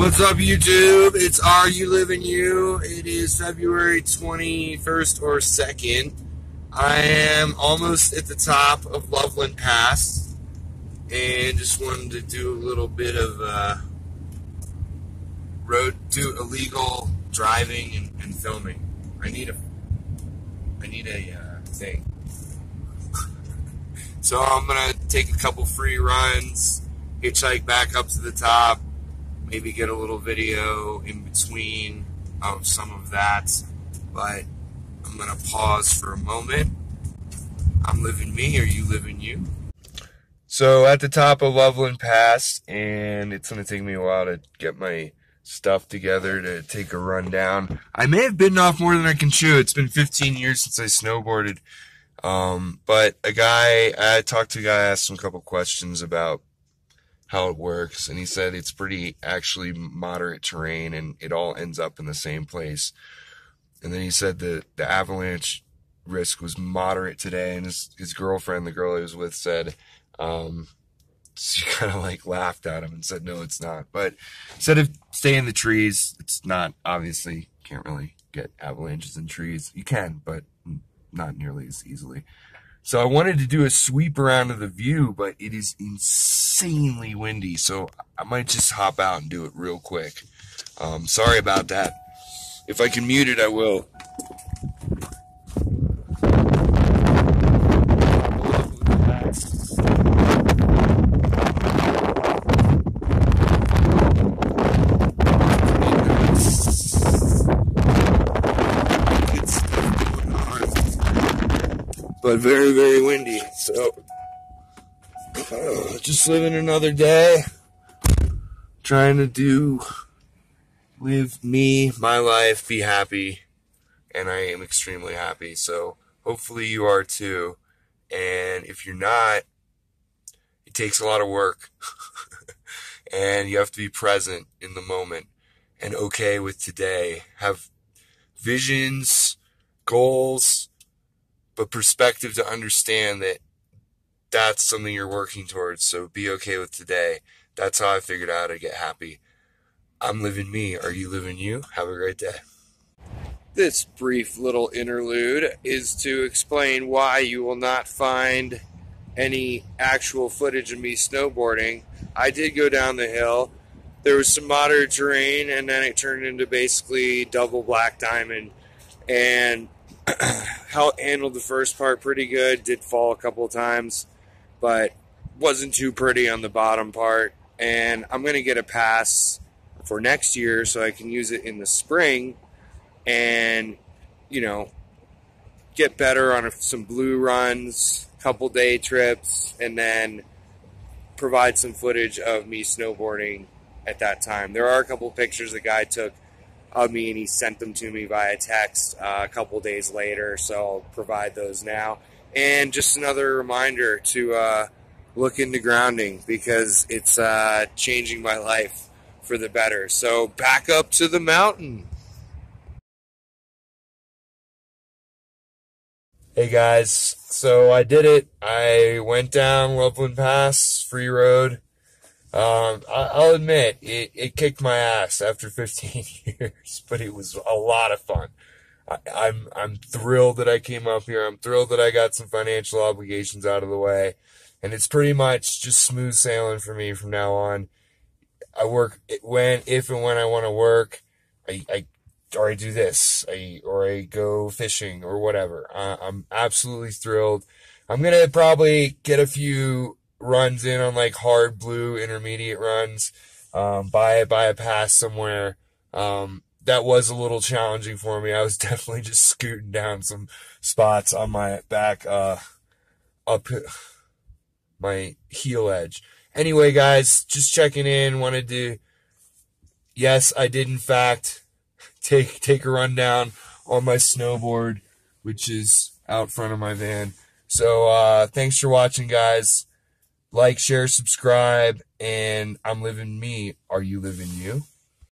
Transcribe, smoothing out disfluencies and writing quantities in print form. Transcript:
What's up, YouTube? It's RU Livin' U. It is February 21st or 2nd. I am almost at the top of Loveland Pass, and just wanted to do a little bit of illegal driving and filming. I need a thing. So I'm gonna take a couple free runs, hitchhike back up to the top, maybe get a little video in between of some of that, but I'm gonna pause for a moment. I'm living me, or you living you. So at the top of Loveland Pass, and it's gonna take me a while to get my stuff together to take a run down. I may have bitten off more than I can chew. It's been 15 years since I snowboarded. But I talked to a guy, asked him a couple questions about how it works, and he said it's pretty actually moderate terrain and it all ends up in the same place. And then he said the avalanche risk was moderate today, and his girlfriend, the girl he was with, said she kind of like laughed at him and said, no, it's not. But instead of stay in the trees, it's not, obviously, can't really get avalanches in trees. You can, but not nearly as easily. So I wanted to do a sweep around of the view, but it is insanely windy, so I might just hop out and do it real quick. Sorry about that. If I can mute it, I will. But very, very windy, so just living another day, trying to live me, my life, be happy, and I am extremely happy, so hopefully you are too, and if you're not, it takes a lot of work, and you have to be present in the moment, and okay with today, have visions, goals, but perspective to understand that that's something you're working towards. So be okay with today. That's how I figured out how to get happy. I'm living me. Are you living you? Have a great day. This brief little interlude is to explain why you will not find any actual footage of me snowboarding. I did go down the hill. There was some moderate terrain, and then it turned into basically double black diamond, and handled the first part pretty good. Did fall a couple times, but wasn't too pretty on the bottom part. And I'm going to get a pass for next year so I can use it in the spring and, you know, get better on some blue runs, couple day trips, and then provide some footage of me snowboarding at that time. There are a couple pictures the guy took of me, and he sent them to me via text a couple days later, so I'll provide those now. And just another reminder to look into grounding, because it's changing my life for the better. So back up to the mountain. Hey guys, so I did it. I went down Loveland Pass, free road. I'll admit, it kicked my ass after 15 years, but it was a lot of fun. I'm thrilled that I came up here. I'm thrilled that I got some financial obligations out of the way, and it's pretty much just smooth sailing for me from now on. I work if and when I want to work. Or I do this, or I go fishing or whatever. I'm absolutely thrilled. I'm going to probably get a few runs in on like hard blue intermediate runs, by a pass somewhere. That was a little challenging for me. I was definitely just scooting down some spots on my back, up my heel edge. Anyway, guys, just checking in. Yes, I did in fact take a run down on my snowboard, which is out front of my van. So, thanks for watching, guys. Like, share, subscribe, and I'm living me. Are you living you?